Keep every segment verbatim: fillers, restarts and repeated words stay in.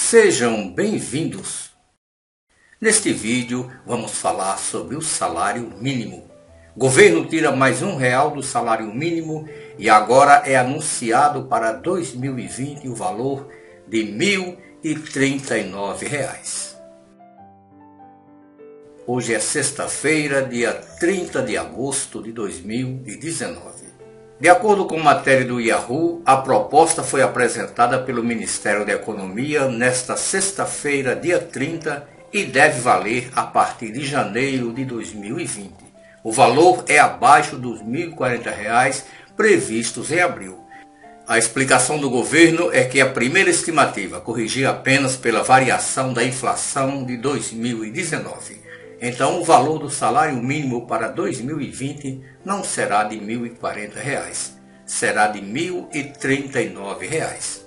Sejam bem-vindos! Neste vídeo vamos falar sobre o salário mínimo. O governo tira mais um real do salário mínimo e agora é anunciado para dois mil e vinte o valor de mil e trinta e nove reais. Hoje é sexta-feira, dia trinta de agosto de dois mil e dezenove. De acordo com matéria do Yahoo, a proposta foi apresentada pelo Ministério da Economia nesta sexta-feira, dia trinta, e deve valer a partir de janeiro de dois mil e vinte. O valor é abaixo dos mil e quarenta reais previstos em abril. A explicação do governo é que a primeira estimativa corrigia apenas pela variação da inflação de dois mil e dezenove. Então, o valor do salário mínimo para dois mil e vinte não será de mil e quarenta reais, será de mil e trinta e nove reais.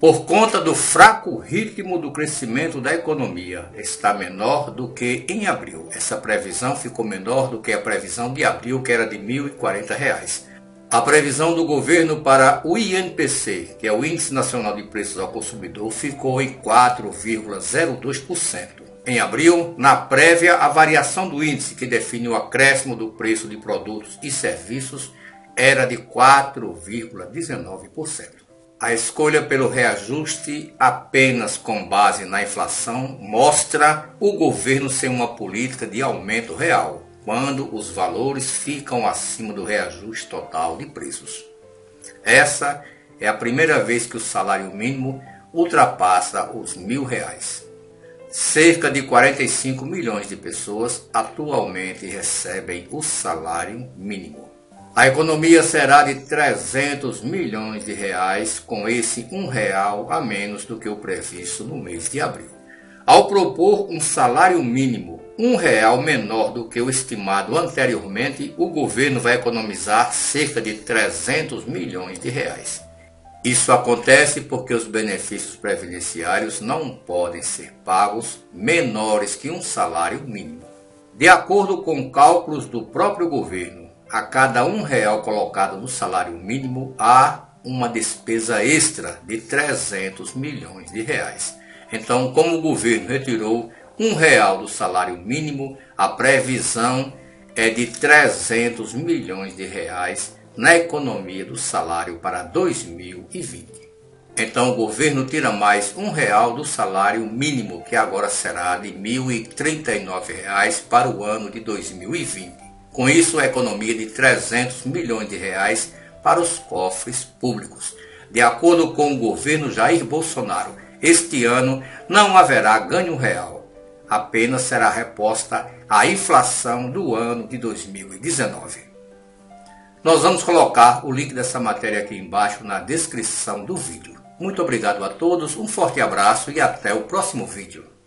Por conta do fraco ritmo do crescimento da economia, está menor do que em abril. Essa previsão ficou menor do que a previsão de abril, que era de mil e quarenta reais. A previsão do governo para o I N P C, que é o Índice Nacional de Preços ao Consumidor, ficou em quatro vírgula zero dois por cento. Em abril, na prévia, a variação do índice que define o acréscimo do preço de produtos e serviços era de quatro vírgula dezenove por cento. A escolha pelo reajuste apenas com base na inflação mostra o governo sem uma política de aumento real, quando os valores ficam acima do reajuste total de preços. Essa é a primeira vez que o salário mínimo ultrapassa os mil reais. Cerca de quarenta e cinco milhões de pessoas atualmente recebem o salário mínimo. A economia será de trezentos milhões de reais, com esse um real a menos do que o previsto no mês de abril. Ao propor um salário mínimo um real menor do que o estimado anteriormente, o governo vai economizar cerca de trezentos milhões de reais. Isso acontece porque os benefícios previdenciários não podem ser pagos menores que um salário mínimo. De acordo com cálculos do próprio governo, a cada um real colocado no salário mínimo há uma despesa extra de trezentos milhões de reais. Então, como o governo retirou um real do salário mínimo, a previsão é de trezentos milhões de reais na economia do salário para dois mil e vinte. Então o governo tira mais um real do salário mínimo, que agora será de mil e trinta e nove reais para o ano de dois mil e vinte. Com isso, a economia de trezentos milhões de reais para os cofres públicos. De acordo com o governo Jair Bolsonaro, este ano não haverá ganho real, apenas será reposta a inflação do ano de dois mil e dezenove. Nós vamos colocar o link dessa matéria aqui embaixo na descrição do vídeo. Muito obrigado a todos, um forte abraço e até o próximo vídeo.